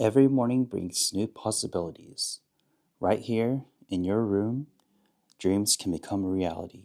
Every morning brings new possibilities. Right here, in your room, dreams can become reality.